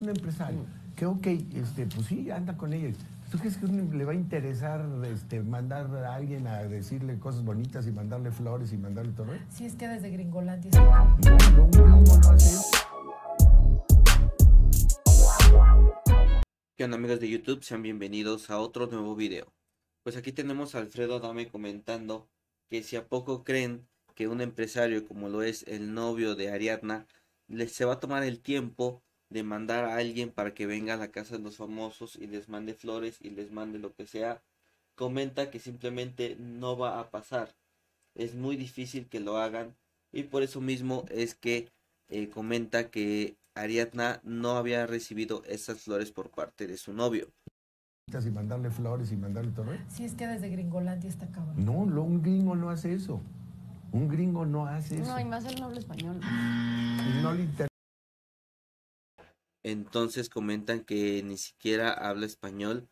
Un empresario, que ok, pues sí, anda con ella. ¿Tú crees que le va a interesar mandar a alguien a decirle cosas bonitas y mandarle flores y mandarle todo? Sí, es que desde Gringolandia. No hace. ¿Qué onda, amigos de YouTube? Sean bienvenidos a otro nuevo video. Pues aquí tenemos a Alfredo Adame comentando que si a poco creen que un empresario como lo es el novio de Ariadna se va a tomar el tiempo de mandar a alguien para que venga a la Casa de los Famosos y les mande flores y les mande lo que sea. Comenta que simplemente no va a pasar. Es muy difícil que lo hagan. Y por eso mismo es que comenta que Ariadna no había recibido esas flores por parte de su novio. Y mandarle flores y mandarle todo. Sí, es que desde Gringolandia está cabrón. No, un gringo no hace eso. Un gringo no hace eso. No, y más él no habla español. No le interesa. Entonces comentan que ni siquiera habla español,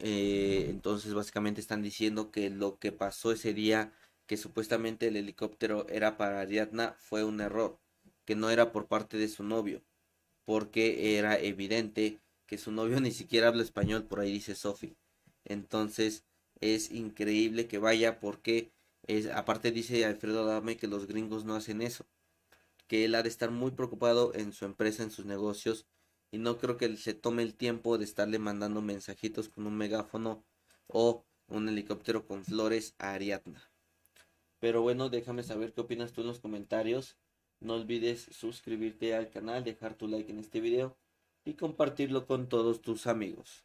entonces básicamente están diciendo que lo que pasó ese día, que supuestamente el helicóptero era para Ariadna, fue un error, que no era por parte de su novio, porque era evidente que su novio ni siquiera habla español, por ahí dice Sophie. Entonces es increíble que vaya, porque aparte dice Alfredo Adame que los gringos no hacen eso, que él ha de estar muy preocupado en su empresa, en sus negocios, y no creo que se tome el tiempo de estarle mandando mensajitos con un megáfono o un helicóptero con flores a Ariadna. Pero bueno, déjame saber qué opinas tú en los comentarios. No olvides suscribirte al canal, dejar tu like en este video y compartirlo con todos tus amigos.